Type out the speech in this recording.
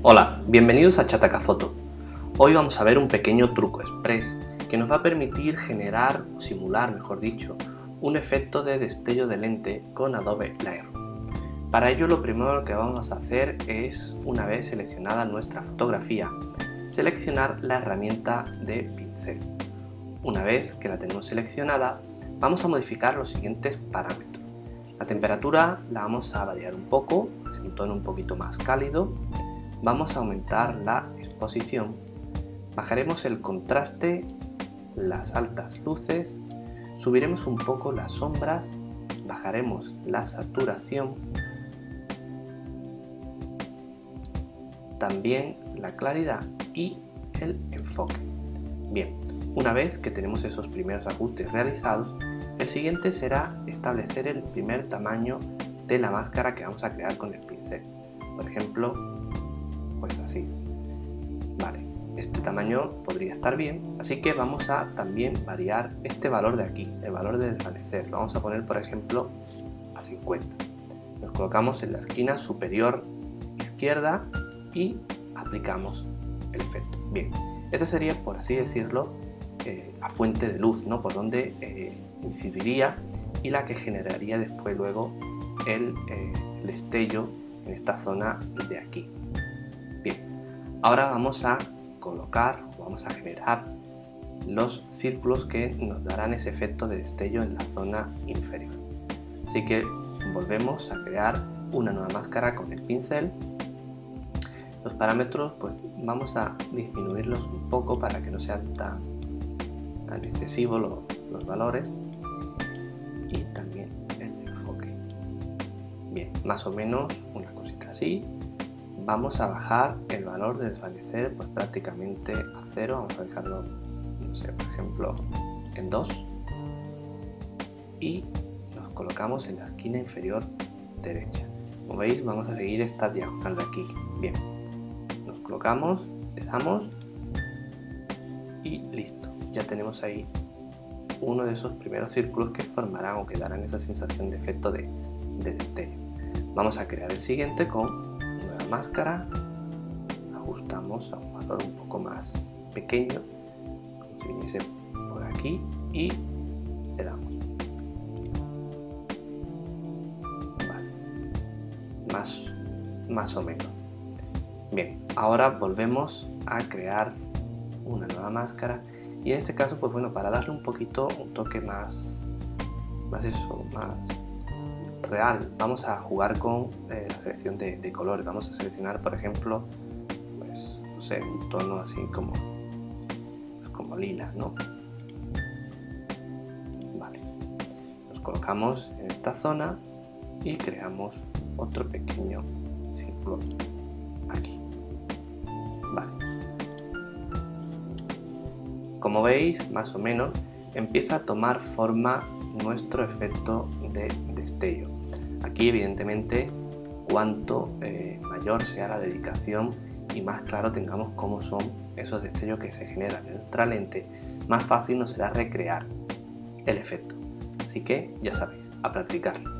Hola, bienvenidos a Xataka Foto. Hoy vamos a ver un pequeño truco express que nos va a permitir generar o simular, mejor dicho, un efecto de destello de lente con Adobe Lightroom. Para ello lo primero que vamos a hacer es, una vez seleccionada nuestra fotografía, seleccionar la herramienta de pincel. Una vez que la tenemos seleccionada, vamos a modificar los siguientes parámetros. La temperatura la vamos a variar un poco, hacia un tono un poquito más cálido. Vamos a aumentar la exposición, bajaremos el contraste, las altas luces, subiremos un poco las sombras, bajaremos la saturación, también la claridad y el enfoque. Bien, una vez que tenemos esos primeros ajustes realizados, el siguiente será establecer el primer tamaño de la máscara que vamos a crear con el pincel. Por ejemplo, pues así. Vale, este tamaño podría estar bien, así que vamos a también variar este valor de aquí, el valor de desvanecer. Lo vamos a poner, por ejemplo, a 50. Nos colocamos en la esquina superior izquierda y aplicamos el efecto. Bien, esa sería, por así decirlo, la fuente de luz, ¿no? Por donde incidiría y la que generaría después luego el destello en esta zona de aquí. Bien, ahora vamos a colocar, vamos a generar los círculos que nos darán ese efecto de destello en la zona inferior. Así que volvemos a crear una nueva máscara con el pincel. Los parámetros pues vamos a disminuirlos un poco para que no sean tan excesivos los valores. Y también el enfoque. Bien, más o menos una cosita así. Vamos a bajar el valor de desvanecer pues prácticamente a cero, vamos a dejarlo, no sé, por ejemplo en 2 y nos colocamos en la esquina inferior derecha. Como veis vamos a seguir esta diagonal de aquí. Bien, nos colocamos, le damos y listo, ya tenemos ahí uno de esos primeros círculos que formarán o que darán esa sensación de efecto de destello. Vamos a crear el siguiente con máscara, ajustamos a un valor un poco más pequeño, como si viniese por aquí y le damos. Vale, más o menos. Bien, ahora volvemos a crear una nueva máscara y en este caso pues bueno, para darle un poquito un toque más real, vamos a jugar con la selección de colores. Vamos a seleccionar, por ejemplo, pues no sé, un tono así como lila, ¿no? Vale, nos colocamos en esta zona y creamos otro pequeño círculo aquí. Vale, como veis, más o menos empieza a tomar forma nuestro efecto de destello. Aquí evidentemente cuanto mayor sea la dedicación y más claro tengamos cómo son esos destellos que se generan en nuestra lente, más fácil nos será recrear el efecto. Así que ya sabéis, a practicarlo.